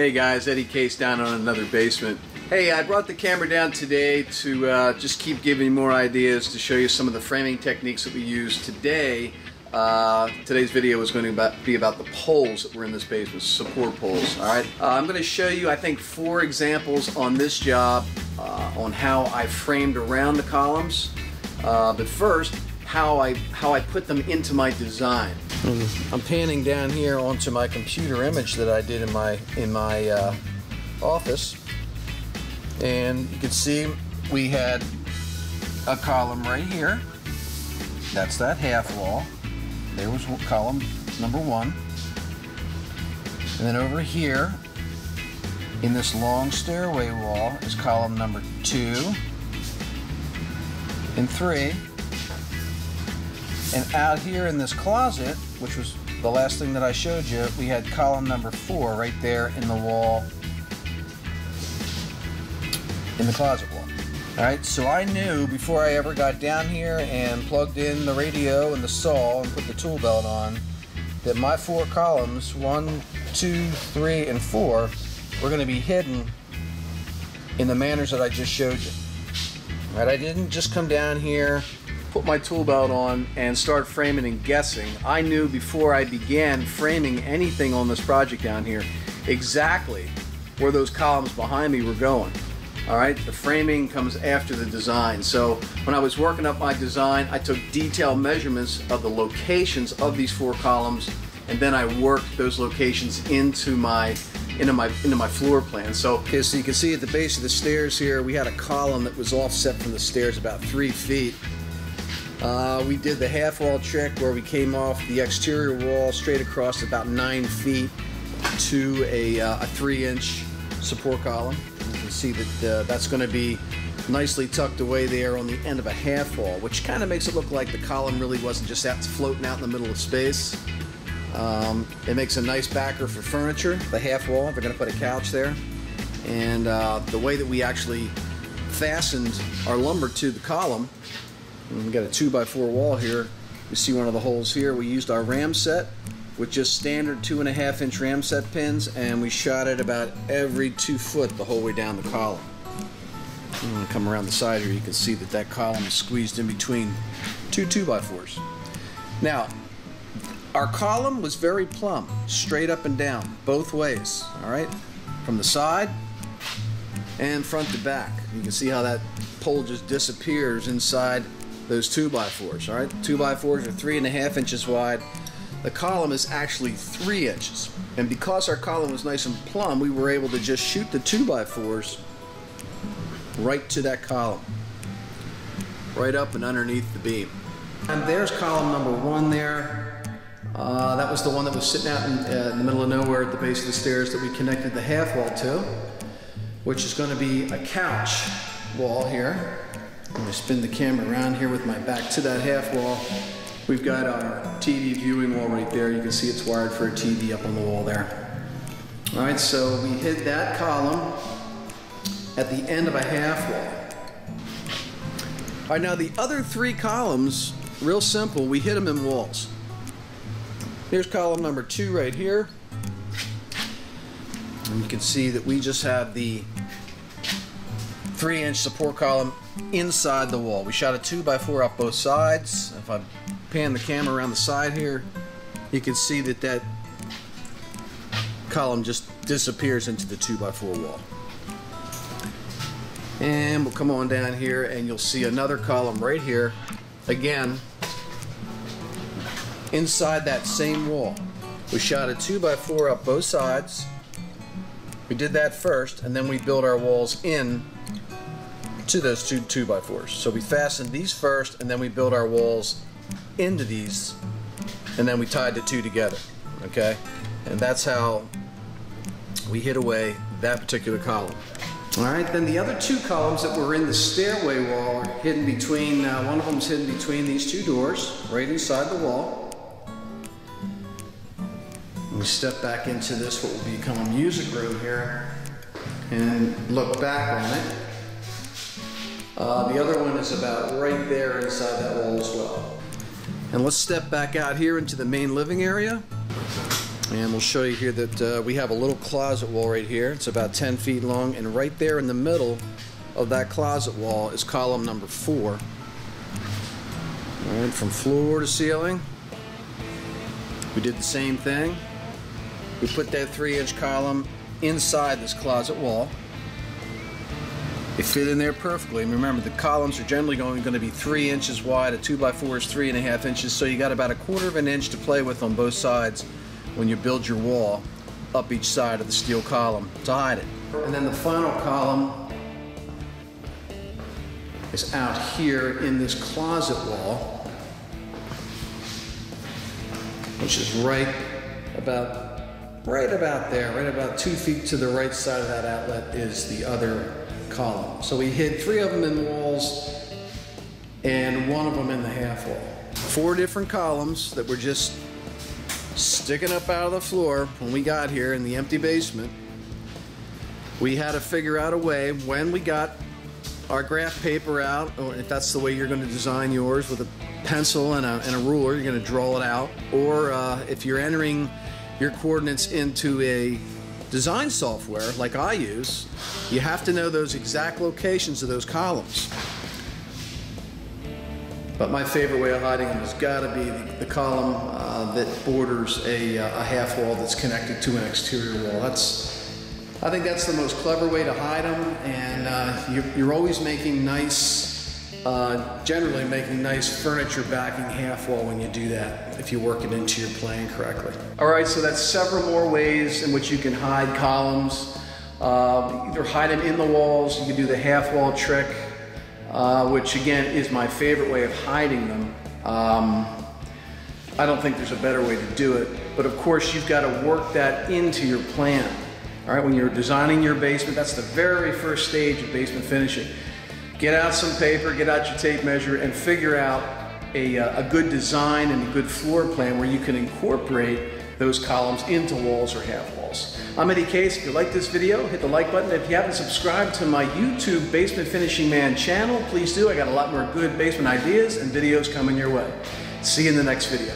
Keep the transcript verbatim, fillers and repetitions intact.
Hey guys, Eddie Case down on another basement. Hey, I brought the camera down today to uh, just keep giving you more ideas to show you some of the framing techniques that we use today. Uh, today's video is going to about, be about the poles that were in this basement, support poles. All right, uh, I'm going to show you, I think, four examples on this job uh, on how I framed around the columns. Uh, but first, how I how I put them into my design. I'm panning down here onto my computer image that I did in my in my uh, office, and you can see we had a column right here. That's that half wall. There was column number one, and then over here in this long stairway wall is column number two and three. And out here in this closet, which was the last thing that I showed you, we had column number four right there in the wall, in the closet wall. All right, so I knew before I ever got down here and plugged in the radio and the saw and put the tool belt on, that my four columns, one, two, three, and four, were gonna be hidden in the manners that I just showed you. All right, I didn't just come down here, put my tool belt on, and start framing and guessing. I knew before I began framing anything on this project down here exactly where those columns behind me were going. All right, the framing comes after the design. So when I was working up my design, I took detailed measurements of the locations of these four columns, and then I worked those locations into my into my into my floor plan. So, okay, so you can see at the base of the stairs here, we had a column that was offset from the stairs about three feet. Uh, we did the half wall trick where we came off the exterior wall straight across about nine feet to a, uh, a three inch support column. And you can see that uh, that's going to be nicely tucked away there on the end of a half wall, which kind of makes it look like the column really wasn't just out floating out in the middle of space. Um, it makes a nice backer for furniture, the half wall. They're going to put a couch there. And uh, the way that we actually fastened our lumber to the column, we've got a two by four wall here. You see one of the holes here. We used our RAMSET with just standard two and a half inch RAMSET pins, and we shot it about every two foot the whole way down the column. I'm going to come around the side here. You can see that that column is squeezed in between two two by fours. Now, our column was very plumb, straight up and down, both ways, all right? From the side and front to back. You can see how that pole just disappears inside those two by fours, all right? Two by fours are three and a half inches wide. The column is actually three inches. And because our column was nice and plumb, we were able to just shoot the two by fours right to that column, right up and underneath the beam. And there's column number one there. Uh, that was the one that was sitting out in, uh, in the middle of nowhere at the base of the stairs that we connected the half wall to, which is gonna be a couch wall here. I'm going to spin the camera around here with my back to that half wall. We've got our T V viewing wall right there. You can see it's wired for a T V up on the wall there. All right, so we hid that column at the end of a half wall. All right, now the other three columns, real simple, we hid them in walls. Here's column number two right here. And you can see that we just have the three inch support column inside the wall. We shot a two by four up both sides. If I pan the camera around the side here, you can see that that column just disappears into the two by four wall. And we'll come on down here and you'll see another column right here, again, inside that same wall. We shot a two by four up both sides. We did that first, and then we built our walls in to those two two by fours. So we fastened these first, and then we built our walls into these, and then we tied the two together. Okay, and that's how we hid away that particular column. All right, then the other two columns that were in the stairway wall are hidden between. Uh, one of them's hidden between these two doors, right inside the wall. And we step back into this what will become a music room here, and look back on it. Uh, the other one is about right there inside that wall as well. And let's step back out here into the main living area. And we'll show you here that uh, we have a little closet wall right here. It's about ten feet long, and right there in the middle of that closet wall is column number four. All right, from floor to ceiling, we did the same thing. We put that three-inch column inside this closet wall. They fit in there perfectly. And remember, the columns are generally going, going to be three inches wide. A two by four is three and a half inches, so you got about a quarter of an inch to play with on both sides when you build your wall up each side of the steel column to hide it. And then the final column is out here in this closet wall, which is right about, right about there, right about two feet to the right side of that outlet is the other column. So we hid three of them in the walls and one of them in the half wall. Four different columns that were just sticking up out of the floor when we got here in the empty basement. We had to figure out a way, when we got our graph paper out, or if that's the way you're going to design yours, with a pencil and a, and a ruler, you're going to draw it out. Or uh, if you're entering your coordinates into a design software like I use, you have to know those exact locations of those columns. But my favorite way of hiding them has got to be the, the column uh, that borders a, uh, a half wall that's connected to an exterior wall. That's, I think that's the most clever way to hide them, and uh, you're, you're always making nice, uh, generally making nice furniture backing half wall when you do that, if you work it into your plan correctly. All right, so that's several more ways in which you can hide columns. Uh, either hide them in the walls, you can do the half wall trick, uh, which again is my favorite way of hiding them. Um, I don't think there's a better way to do it, but of course you've got to work that into your plan. All right, when you're designing your basement, that's the very first stage of basement finishing. Get out some paper, get out your tape measure, and figure out A, uh, a good design and a good floor plan where you can incorporate those columns into walls or half walls. I'm Eddie Case. If you like this video, hit the like button. If you haven't subscribed to my YouTube Basement Finishing Man channel, please do. I got a lot more good basement ideas and videos coming your way. See you in the next video.